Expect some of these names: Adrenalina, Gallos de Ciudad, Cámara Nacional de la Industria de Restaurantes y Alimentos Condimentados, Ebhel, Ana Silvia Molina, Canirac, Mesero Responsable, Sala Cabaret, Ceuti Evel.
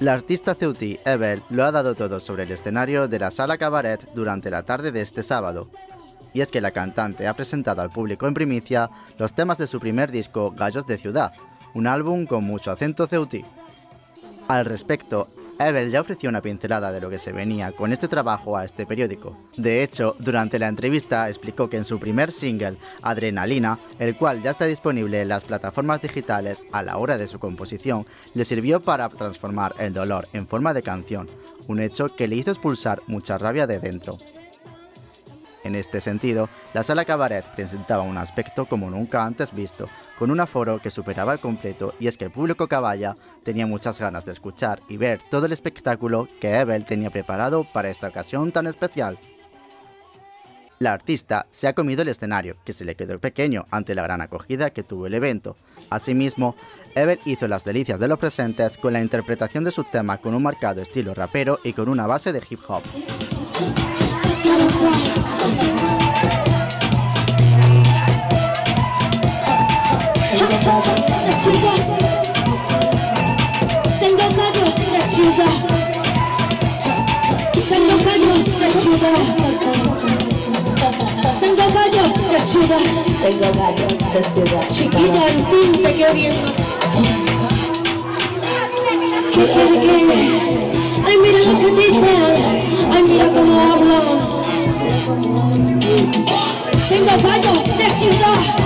La artista Ceuti Evel lo ha dado todo sobre el escenario de la Sala Cabaret durante la tarde de este sábado. Y es que la cantante ha presentado al público en primicia los temas de su primer disco Gallos de Ciudad, un álbum con mucho acento ceutí. Al respecto, Ebhel ya ofreció una pincelada de lo que se venía con este trabajo a este periódico. De hecho, durante la entrevista explicó que en su primer single, Adrenalina, el cual ya está disponible en las plataformas digitales a la hora de su composición, le sirvió para transformar el dolor en forma de canción, un hecho que le hizo expulsar mucha rabia de dentro. En este sentido, la Sala Cabaret presentaba un aspecto como nunca antes visto, con un aforo que superaba al completo, y es que el público caballa tenía muchas ganas de escuchar y ver todo el espectáculo que Ebhel tenía preparado para esta ocasión tan especial. La artista se ha comido el escenario, que se le quedó pequeño ante la gran acogida que tuvo el evento. Asimismo, Ebhel hizo las delicias de los presentes con la interpretación de su tema con un marcado estilo rapero y con una base de hip hop. Tengo gallo de ciudad, chiquilla, el tinte que orienta. ¿Qué quiere que sea? Ay, mira lo que dice. Ay, mira cómo habla. Tengo gallo de ciudad.